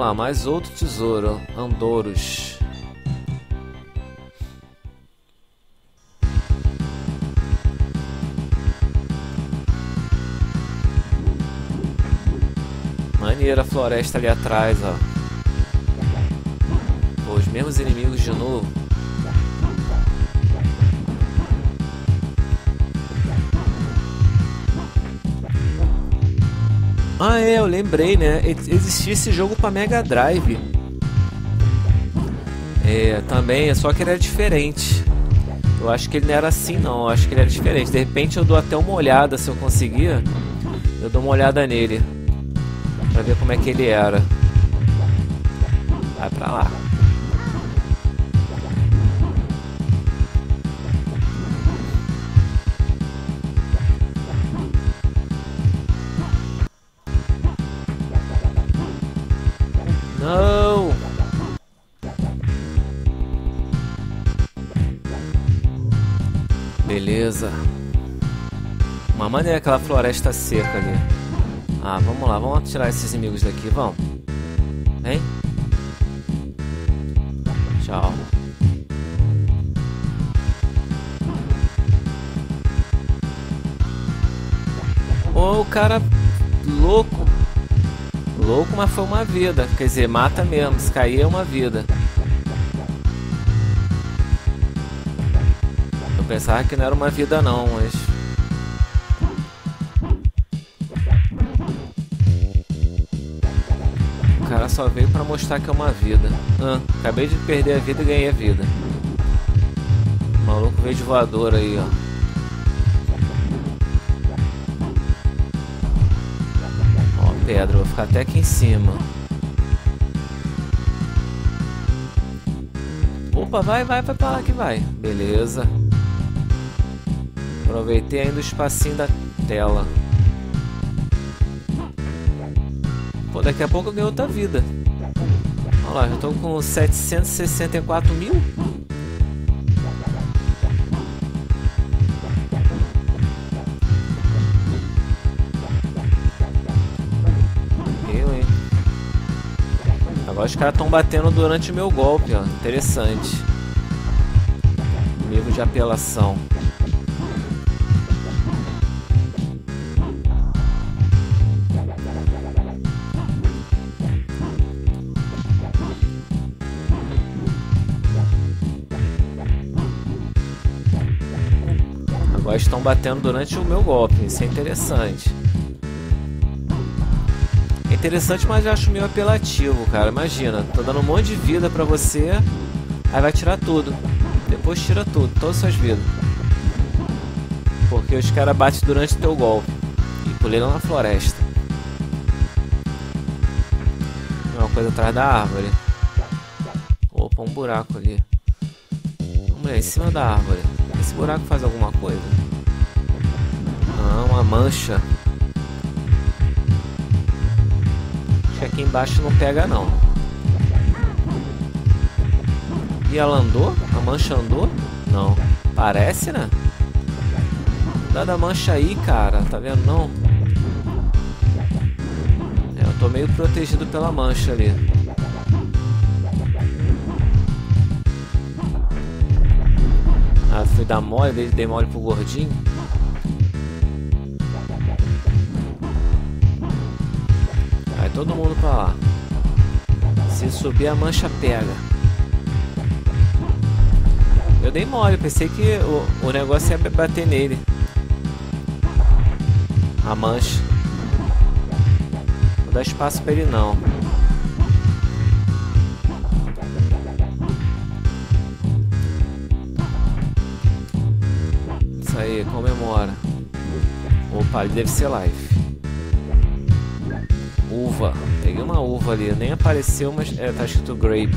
Vamos lá, mais outro tesouro, Andoros. Maneira a floresta ali atrás, ó. Pô, os mesmos inimigos de novo. Ah, é, eu lembrei, né? Existia esse jogo pra Mega Drive. É, também, só que ele era diferente. Eu acho que ele não era assim, não. Eu acho que ele era diferente. De repente eu dou até uma olhada, se eu conseguir. Eu dou uma olhada nele. Pra ver como é que ele era. Vai pra lá. Não! Beleza. Uma maneira aquela floresta seca ali. Ah, vamos lá, vamos tirar esses inimigos daqui, vamos. Hein? Tchau. Ô, o cara louco. Louco, mas foi uma vida. Quer dizer, mata mesmo, se cair é uma vida. Eu pensava que não era uma vida não, mas... o cara só veio pra mostrar que é uma vida. Ah, acabei de perder a vida e ganhei a vida. O maluco veio de voador aí, ó. Ó, pedra, vou ficar até aqui em cima. Opa, vai pra lá que vai. Beleza. Aproveitei ainda o espacinho da tela. Pô, daqui a pouco eu ganho outra vida. Olha lá, já tô com 764 mil. Eu, hein? Agora os caras estão batendo durante o meu golpe, ó. Interessante. Livro de apelação. Estão batendo durante o meu golpe. Isso é interessante. É interessante, mas eu acho meio apelativo, cara. Imagina, tô dando um monte de vida pra você. Aí vai tirar tudo. Depois tira tudo, todas as suas vidas. Porque os caras batem durante o teu golpe. E pulei lá na floresta. Uma coisa atrás da árvore. Opa, um buraco ali. Vamos lá, em cima da árvore. Esse buraco faz alguma coisa? Não, uma mancha. Acho que aqui embaixo não pega não. E ela andou? A mancha andou? Não. Parece, né? Dá da mancha aí, cara. Tá vendo não? É, eu tô meio protegido pela mancha ali. Ah, fui dar mole, dei mole pro gordinho. Vai todo mundo pra lá. Se subir a mancha pega. Eu dei mole, pensei que o negócio ia bater nele. A mancha. Não dá espaço pra ele não. Aí, comemora. Opa, ali deve ser life. Uva. Peguei uma uva ali. Nem apareceu, mas é, tá escrito grape.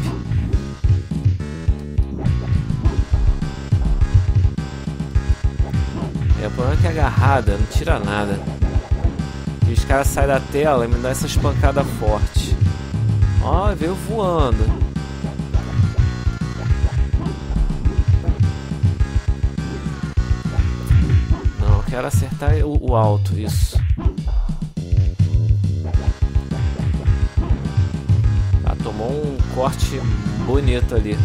É, o problema é que é agarrada, não tira nada. E os caras saem da tela e me dão essas pancadas fortes. Ó, veio voando. Quero acertar o alto, isso. corte bonito ali.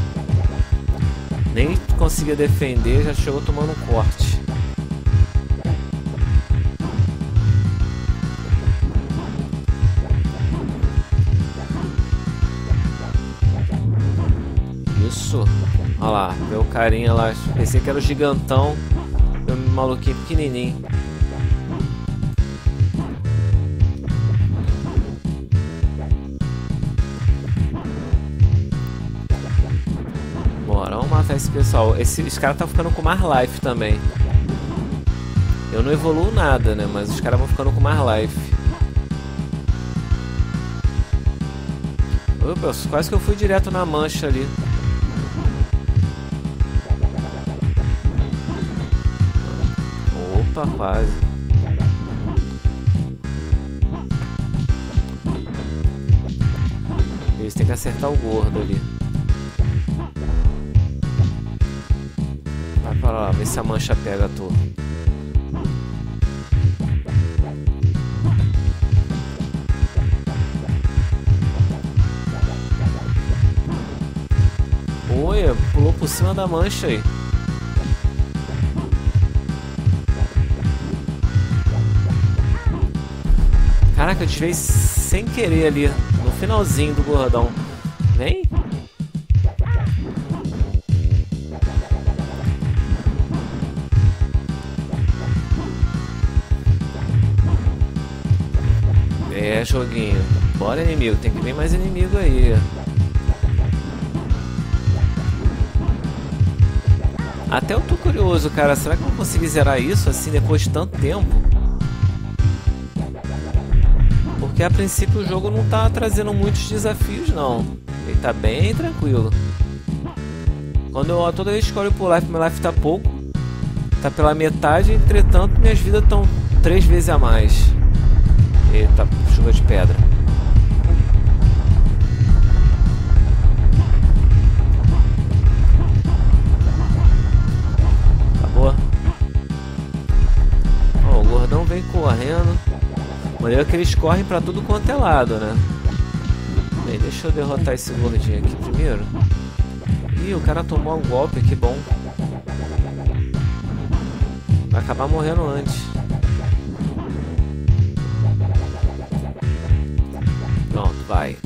Nem conseguia defender, já chegou tomando um corte. Isso. Olha lá, meu carinha lá. Pensei que era o gigantão. Meu maluquinho pequenininho. Bora, vamos matar esse pessoal. Esses caras estão ficando com mais life também. Eu não evoluo nada, né? Mas os caras vão ficando com mais life. Opa, quase que eu fui direto na mancha ali. Opa, quase. Eles têm que acertar o gordo ali. Vai para lá, vê se a mancha pega a torre. Oi, pulou por cima da mancha aí. Caraca, eu tirei sem querer ali, no finalzinho do gordão. Vem! É, joguinho. Bora, inimigo. Tem que vir mais inimigo aí. Até eu tô curioso, cara. Será que eu vou conseguir zerar isso assim depois de tanto tempo? Porque a princípio o jogo não tá trazendo muitos desafios, não. Ele tá bem tranquilo. Quando eu toda vez que olho pro life, meu life tá pouco. Tá pela metade, entretanto minhas vidas estão 3 vezes a mais. Eita, chuva de pedra. Acabou. Ó, o gordão vem correndo. Maneiro que eles correm pra tudo quanto é lado, né? Bem, deixa eu derrotar esse gordinho aqui primeiro. Ih, o cara tomou um golpe, que bom. Vai acabar morrendo antes. Pronto, vai.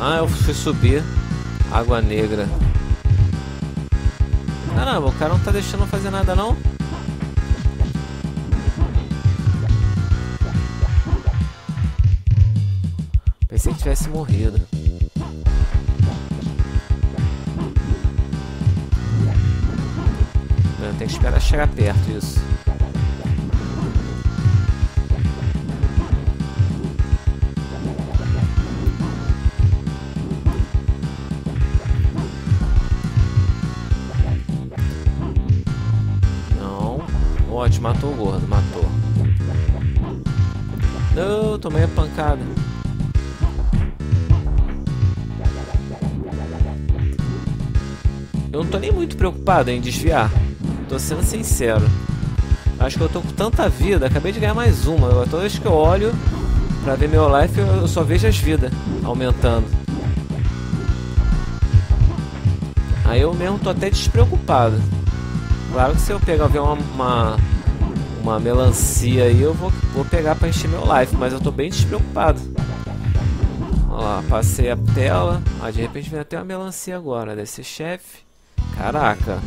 Ah, eu fui subir. Água negra. Caramba, o cara não tá deixando eu fazer nada, não? Pensei que tivesse morrido. Eu tenho que esperar chegar perto isso. Ótimo, matou o gordo, matou. Não, tomei a pancada. Eu não tô nem muito preocupado em desviar. Tô sendo sincero. Acho que eu tô com tanta vida, acabei de ganhar mais uma. Toda vez que eu olho pra ver meu life, eu só vejo as vidas aumentando. Aí eu mesmo tô até despreocupado. Claro que se eu pegar ver uma melancia aí, eu vou pegar pra encher meu life, mas eu tô bem despreocupado. Olha lá, passei a tela. Ah, de repente vem até uma melancia agora, deve ser chefe. Caraca.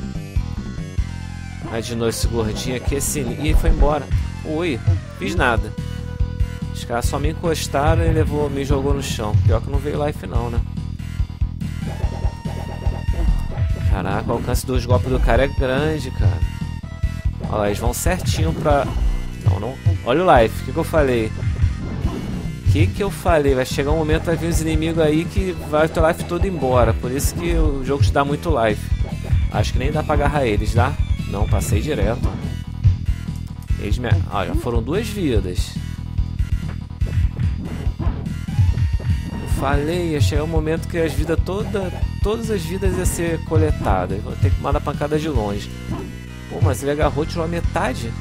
Aí de novo esse gordinho aqui, esse... Ih, foi embora. Ui, fiz nada. Os caras só me encostaram e levou, me jogou no chão. Pior que não veio life não, né? Caraca, o alcance dos golpes do cara é grande, cara. Olha lá, eles vão certinho pra... Não, não... Olha o life, o que eu falei? O que eu falei? Vai chegar um momento, vai vir uns inimigos aí que vai o teu life todo embora. Por isso que o jogo te dá muito life. Acho que nem dá pra agarrar eles, dá? Não, passei direto. Eles me... Ah, já foram 2 vidas. Eu falei, ia chegar um momento que as vidas todas... todas as vidas ia ser coletada. Vou ter que mandar pancada de longe. Pô, mas ele agarrou e tirou a metade?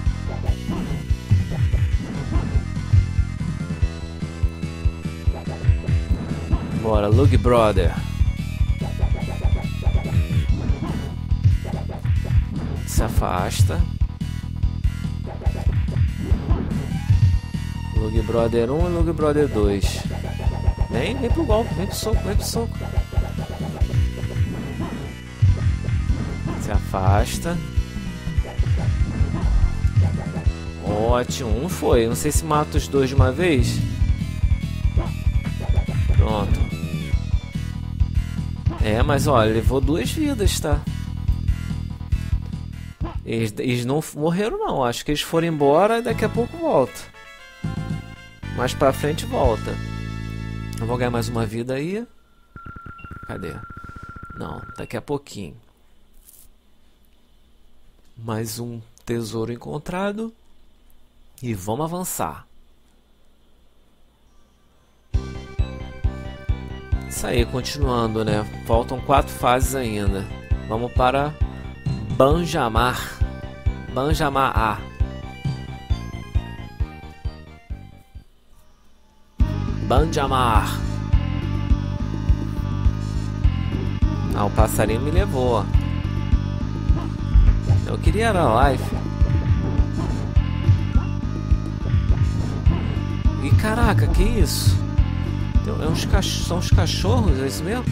Bora, Lug Brother. Se afasta. Lug Brother 1 e Lug Brother 2. Nem pro golpe, nem pro soco, nem pro soco. Se afasta. Ótimo, um foi. Não sei se mata os dois de uma vez. Pronto. É, mas olha, levou duas vidas, tá? Eles não morreram não, acho que eles foram embora e daqui a pouco volta. Mais pra frente volta. Eu vou ganhar mais uma vida aí. Cadê? Não, daqui a pouquinho. Mais um tesouro encontrado. E vamos avançar. Isso aí, continuando, né? Faltam 4 fases ainda. Vamos para Banjamar. Banjamar A. Banjamar. Ah, o passarinho me levou. Eu queria era live. E caraca, que isso? É uns são os cachorros, é isso mesmo?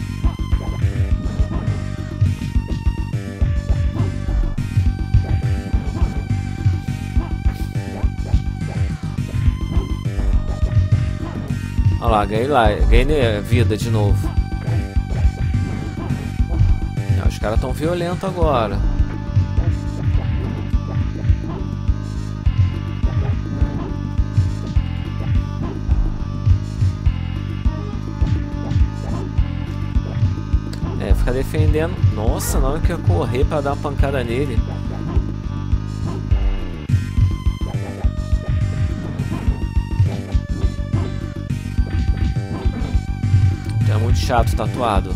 Olha lá, ganhei vida de novo. Não, os caras estão violentos agora. É, ficar defendendo. Nossa, na hora que eu correr pra dar uma pancada nele. Chato tatuado.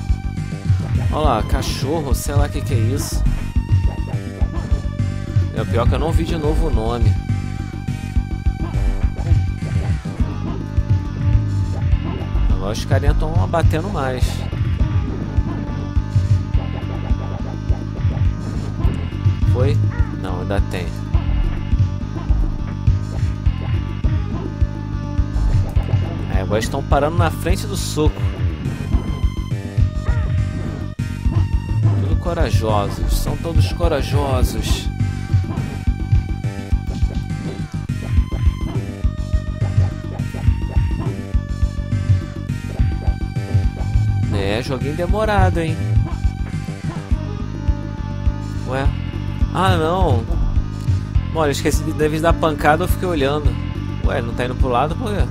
Olha lá, cachorro, sei lá o que, que é isso. É o pior que eu não vi de novo o nome. Agora os carinhas estão batendo mais. Foi? Não, ainda tem. É, agora estão parando na frente do soco. Corajosos, são todos corajosos. É, joguinho demorado, hein? Ué? Ah, não. Olha, esqueci de vez da pancada, eu fiquei olhando. Ué, não tá indo pro lado, por quê?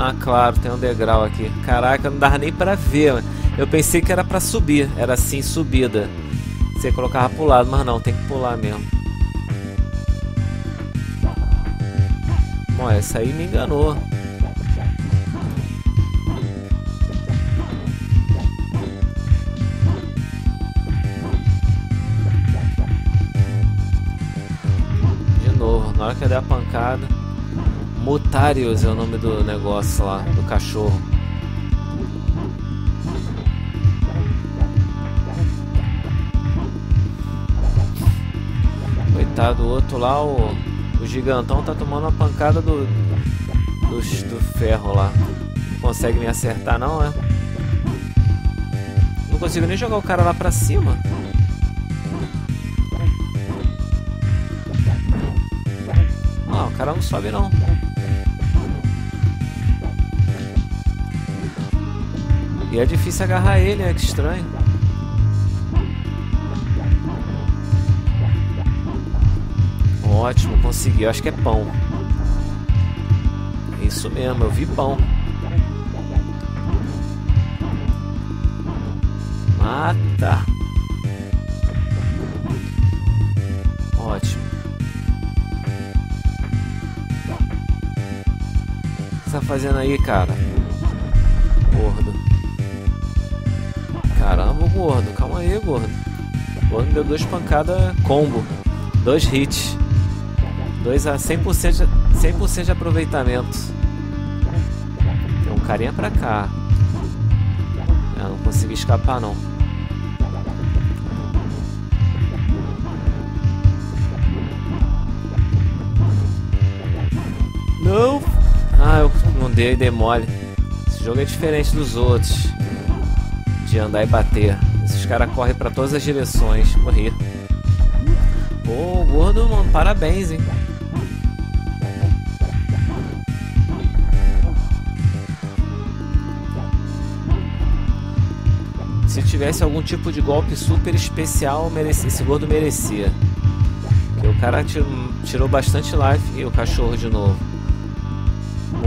Ah, claro, tem um degrau aqui. Caraca, não dava nem pra ver. Eu pensei que era pra subir. Era assim, subida. Você colocava pro lado, mas não, tem que pular mesmo. Bom, essa aí me enganou. De novo, na hora que eu der a pancada. Otários é o nome do negócio lá, do cachorro. Coitado do outro lá, o gigantão tá tomando uma pancada do ferro lá. Não consegue me acertar não, é? Não consigo nem jogar o cara lá pra cima. Não, o cara não sobe não. E é difícil agarrar ele, é que estranho. Ótimo, consegui. Eu acho que é pão. É isso mesmo, eu vi pão. Mata. Ótimo. O que você tá fazendo aí, cara? gordo. Caramba, gordo. Calma aí, gordo. O gordo deu 2 pancadas combo. 2 hits. 100% de aproveitamento. Tem um carinha pra cá. Eu não consegui escapar, não. Não! Ah, eu não dei mole. Esse jogo é diferente dos outros. De andar e bater. Esses caras correm pra todas as direções. Morri. Pô, gordo, mano, parabéns, hein? Se tivesse algum tipo de golpe super especial, esse gordo merecia. Porque o cara tirou bastante life. E o cachorro de novo.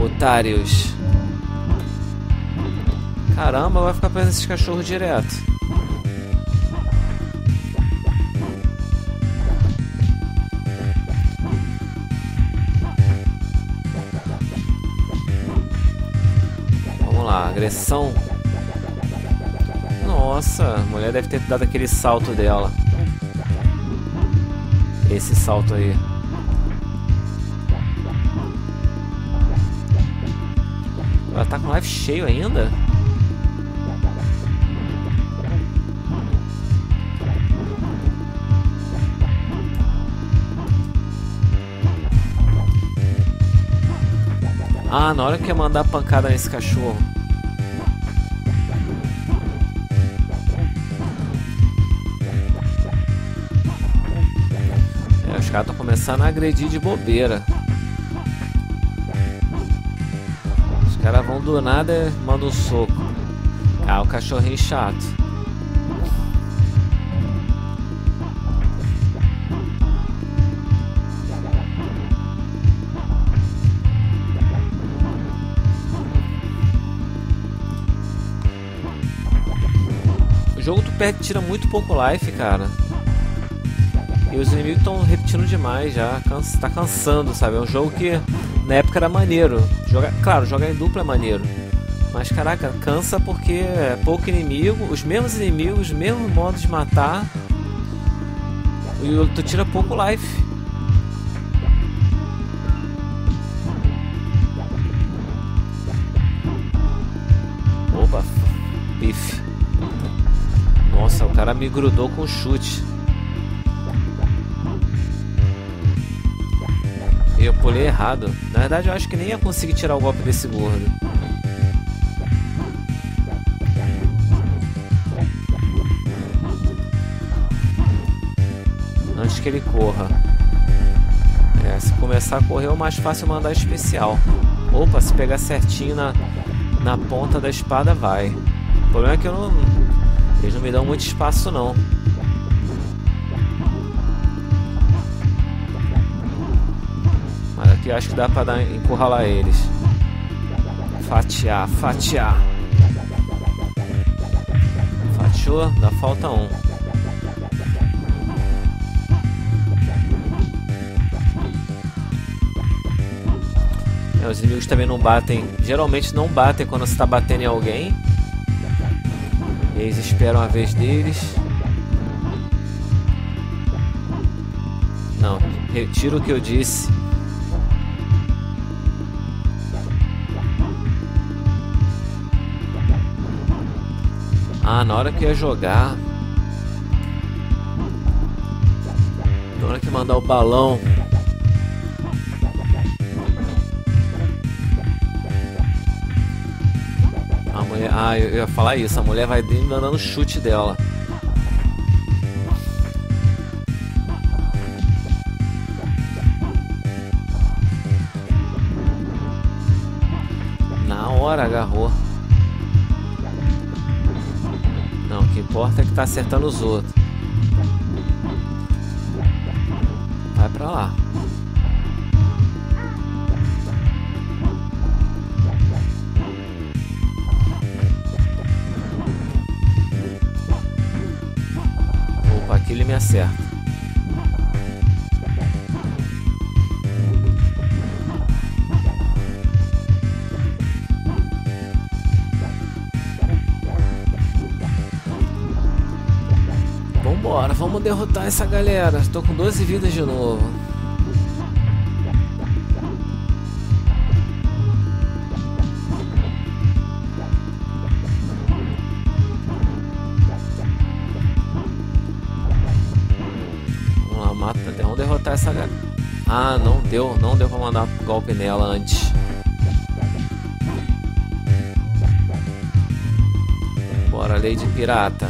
Otários. Caramba, vai ficar preso esses cachorros direto. Vamos lá, agressão. Nossa, a mulher deve ter dado aquele salto dela. Esse salto aí. Ela tá com life cheio ainda? Ah, na hora que eu mandar pancada nesse cachorro. Os caras estão começando a agredir de bobeira. Os caras vão do nada e mandam um soco. Ah, o cachorrinho chato. O jogo tu perde, tira muito pouco life, cara. E os inimigos estão repetindo demais já, tá cansando, sabe? É um jogo que na época era maneiro. Claro, jogar em dupla é maneiro. Mas caraca, cansa porque é pouco inimigo, os mesmos inimigos, os mesmos modos de matar. E tu tira pouco life. Opa, bife. Nossa, o cara me grudou com o chute. Eu pulei errado. Na verdade, eu acho que nem ia conseguir tirar o golpe desse gordo. Antes que ele corra. É, se começar a correr é o mais fácil mandar especial. Opa, se pegar certinho na ponta da espada, vai. O problema é que eles não me dão muito espaço, não. Que acho que dá pra encurralar eles. Fatiar, fatiar. Fatiou, dá falta um. É, os inimigos também não batem. Geralmente não batem quando você tá batendo em alguém. Eles esperam a vez deles. Não, retiro o que eu disse. Ah, na hora que ia jogar. Na hora que mandar o balão. A mulher. Ah, eu ia falar isso. A mulher vai dando o chute dela. Na hora agarrou. O que importa é que tá acertando os outros. Vai pra lá. Opa, aqui ele me acerta. Vambora, vamos derrotar essa galera. Tô com 12 vidas de novo. Vamos lá, mata. Vamos derrotar essa galera. Ah, não deu pra mandar golpe nela antes. Bora, Lady Pirata.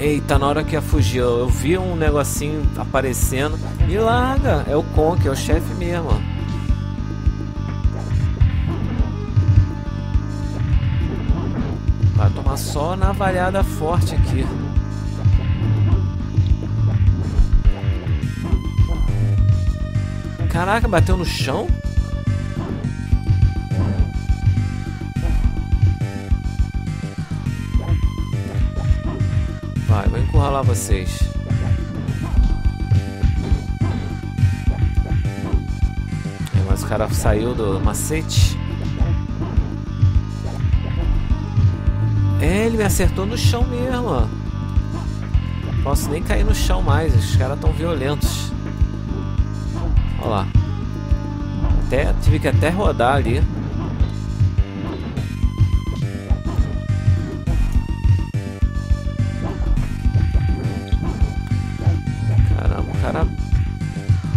Eita, na hora que ia fugir, eu vi um negocinho aparecendo. Me larga, é o Conk, é o chefe mesmo. Vai tomar só navalhada forte aqui. Caraca, bateu no chão? Vai, vou encurralar vocês. É, mas o cara saiu do macete. É, ele me acertou no chão mesmo. Não posso nem cair no chão mais. Os caras tão violentos. Olha lá. Tive que até rodar ali.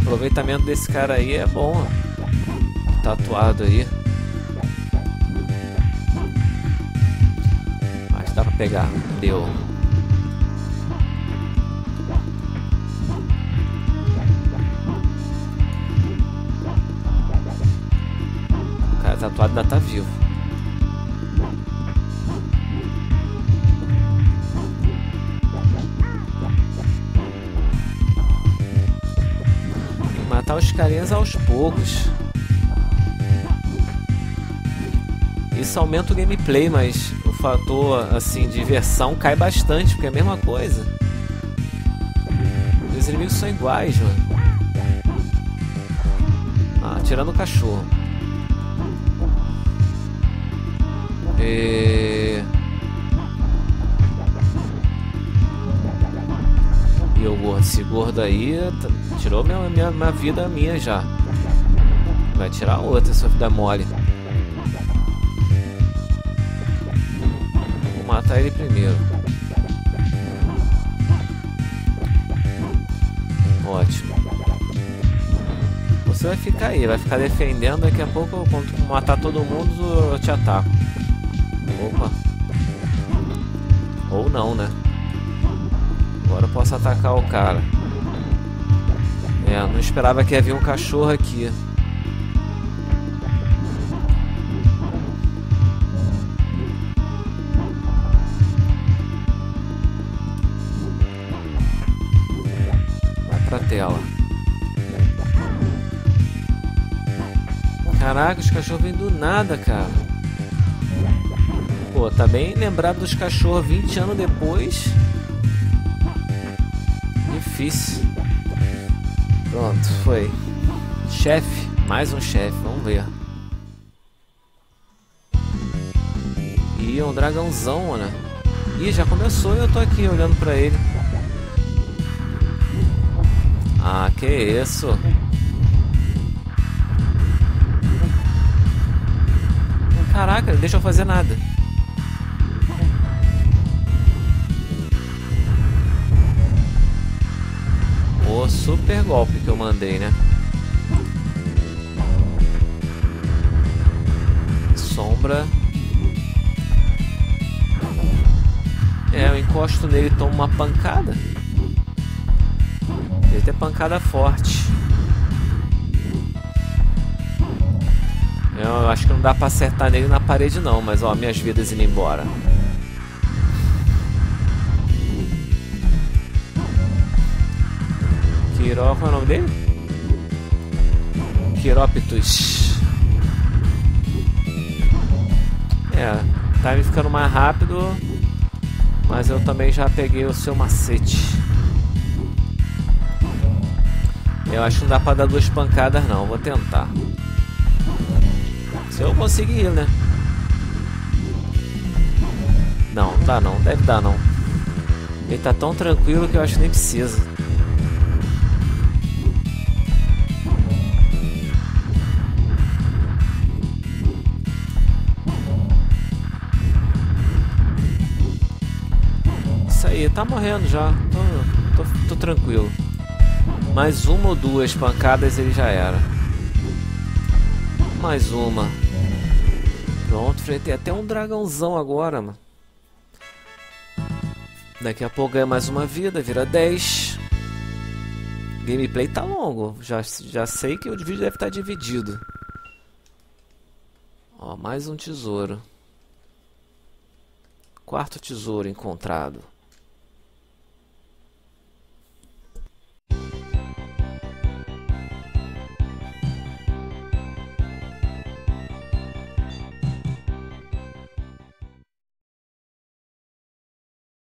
O aproveitamento desse cara aí é bom, tatuado aí, mas dá pra pegar, deu. O cara tatuado ainda tá vivo. Matar os carinhas aos poucos. Isso aumenta o gameplay, mas o fator assim de diversão cai bastante, porque é a mesma coisa. Os inimigos são iguais, mano. Ah, tirando o cachorro. E o gordo, esse gordo aí tirou minha vida minha já. Vai tirar outra, sua vida mole. Vou matar ele primeiro. Ótimo. Você vai ficar aí, vai ficar defendendo. Daqui a pouco, quando matar todo mundo, eu te ataco. Opa. Ou não, né? Agora eu posso atacar o cara. É, não esperava que havia um cachorro aqui. Vai pra tela. Caraca, os cachorros vêm do nada, cara. Pô, tá bem lembrado dos cachorros 20 anos depois. Difícil. Pronto, foi. Chefe, mais um chefe, vamos ver. Ih, é um dragãozão, né? Ih, já começou e eu tô aqui olhando pra ele. Ah, que isso? Caraca, deixa eu fazer nada. Super golpe que eu mandei, né? Sombra. É, eu encosto nele e tomo uma pancada. Ele tem pancada forte. Eu acho que não dá pra acertar nele na parede não, mas ó, minhas vidas indo embora. Qual é o nome dele? Quiroptus. É, tá me ficando mais rápido, mas eu também já peguei o seu macete. Eu acho que não dá pra dar duas pancadas não, vou tentar. Se eu conseguir, né? Não, dá não, deve dar não. Ele tá tão tranquilo que eu acho que nem precisa. Isso aí, tá morrendo já. Tô tranquilo. Mais uma ou duas pancadas ele já era. Mais uma. Pronto, tem até um dragãozão agora, mano. Daqui a pouco ganha mais uma vida, vira 10. Gameplay tá longo. Já sei que o vídeo deve estar dividido. Ó, mais um tesouro. Quarto tesouro encontrado.